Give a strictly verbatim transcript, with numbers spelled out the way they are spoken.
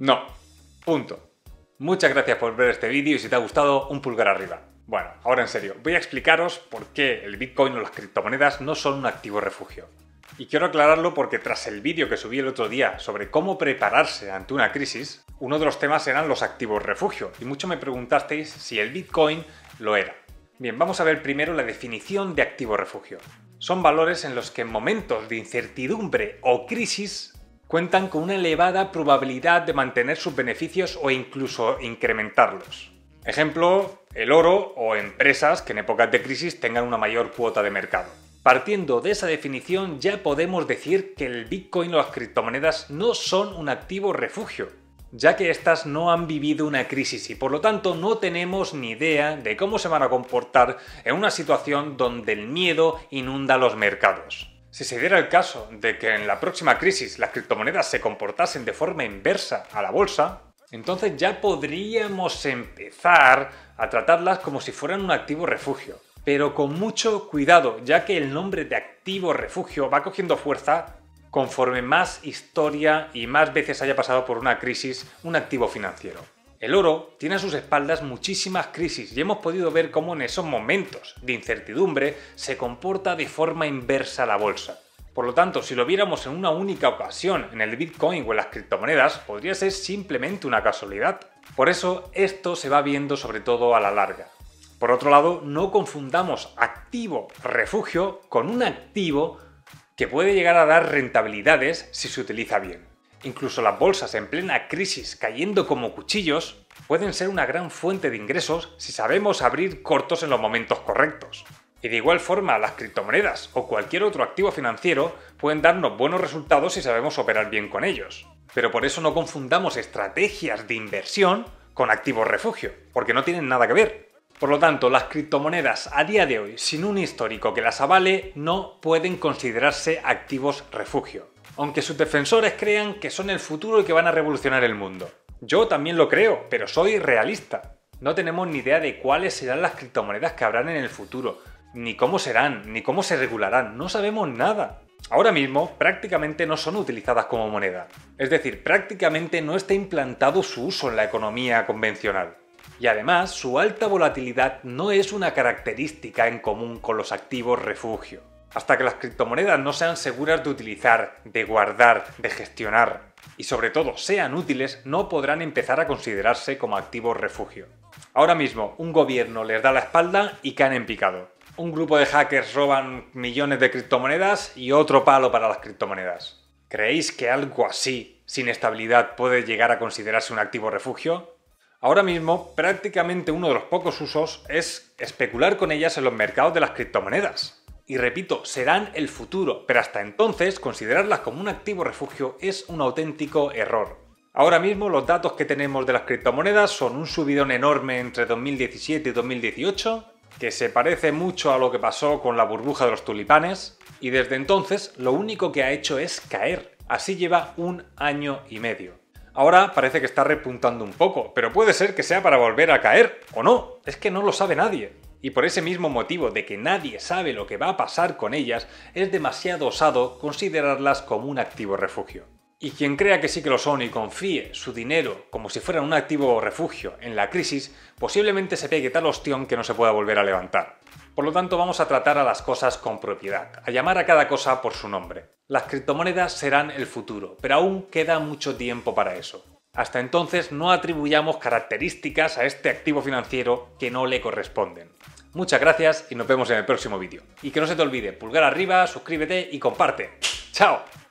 No. Punto. Muchas gracias por ver este vídeo y si te ha gustado, un pulgar arriba. Bueno, ahora en serio, voy a explicaros por qué el Bitcoin o las criptomonedas no son un activo refugio. Y quiero aclararlo porque tras el vídeo que subí el otro día sobre cómo prepararse ante una crisis, uno de los temas eran los activos refugio y muchos me preguntasteis si el Bitcoin lo era. Bien, vamos a ver primero la definición de activo refugio. Son valores en los que en momentos de incertidumbre o crisis cuentan con una elevada probabilidad de mantener sus beneficios o incluso incrementarlos. Ejemplo, el oro o empresas que en épocas de crisis tengan una mayor cuota de mercado. Partiendo de esa definición ya podemos decir que el Bitcoin o las criptomonedas no son un activo refugio, ya que estas no han vivido una crisis y por lo tanto no tenemos ni idea de cómo se van a comportar en una situación donde el miedo inunda los mercados. Si se diera el caso de que en la próxima crisis las criptomonedas se comportasen de forma inversa a la bolsa, entonces ya podríamos empezar a tratarlas como si fueran un activo refugio. Pero con mucho cuidado, ya que el nombre de activo refugio va cogiendo fuerza conforme más historia y más veces haya pasado por una crisis un activo financiero. El oro tiene a sus espaldas muchísimas crisis y hemos podido ver cómo en esos momentos de incertidumbre se comporta de forma inversa la bolsa. Por lo tanto, si lo viéramos en una única ocasión en el Bitcoin o en las criptomonedas, podría ser simplemente una casualidad. Por eso, esto se va viendo sobre todo a la larga. Por otro lado, no confundamos activo refugio con un activo que puede llegar a dar rentabilidades si se utiliza bien. Incluso las bolsas en plena crisis cayendo como cuchillos pueden ser una gran fuente de ingresos si sabemos abrir cortos en los momentos correctos. Y de igual forma, las criptomonedas o cualquier otro activo financiero pueden darnos buenos resultados si sabemos operar bien con ellos. Pero por eso no confundamos estrategias de inversión con activos refugio, porque no tienen nada que ver. Por lo tanto, las criptomonedas a día de hoy, sin un histórico que las avale, no pueden considerarse activos refugio. Aunque sus defensores crean que son el futuro y que van a revolucionar el mundo. Yo también lo creo, pero soy realista. No tenemos ni idea de cuáles serán las criptomonedas que habrán en el futuro, ni cómo serán, ni cómo se regularán, no sabemos nada. Ahora mismo prácticamente no son utilizadas como moneda. Es decir, prácticamente no está implantado su uso en la economía convencional. Y además, su alta volatilidad no es una característica en común con los activos refugio. Hasta que las criptomonedas no sean seguras de utilizar, de guardar, de gestionar y sobre todo sean útiles, no podrán empezar a considerarse como activos refugio. Ahora mismo un gobierno les da la espalda y caen en picado. Un grupo de hackers roban millones de criptomonedas y otro palo para las criptomonedas. ¿Creéis que algo así, sin estabilidad, puede llegar a considerarse un activo refugio? Ahora mismo prácticamente uno de los pocos usos es especular con ellas en los mercados de las criptomonedas. Y repito, serán el futuro, pero hasta entonces considerarlas como un activo refugio es un auténtico error. Ahora mismo los datos que tenemos de las criptomonedas son un subidón enorme entre dos mil diecisiete y dos mil dieciocho, que se parece mucho a lo que pasó con la burbuja de los tulipanes, y desde entonces lo único que ha hecho es caer. Así lleva un año y medio. Ahora parece que está repuntando un poco, pero puede ser que sea para volver a caer, o no, es que no lo sabe nadie. Y por ese mismo motivo de que nadie sabe lo que va a pasar con ellas, es demasiado osado considerarlas como un activo refugio. Y quien crea que sí que lo son y confíe su dinero como si fueran un activo refugio en la crisis, posiblemente se pegue tal ostión que no se pueda volver a levantar. Por lo tanto, vamos a tratar a las cosas con propiedad, a llamar a cada cosa por su nombre. Las criptomonedas serán el futuro, pero aún queda mucho tiempo para eso. Hasta entonces no atribuyamos características a este activo financiero que no le corresponden. Muchas gracias y nos vemos en el próximo vídeo. Y que no se te olvide, pulgar arriba, suscríbete y comparte. ¡Chao!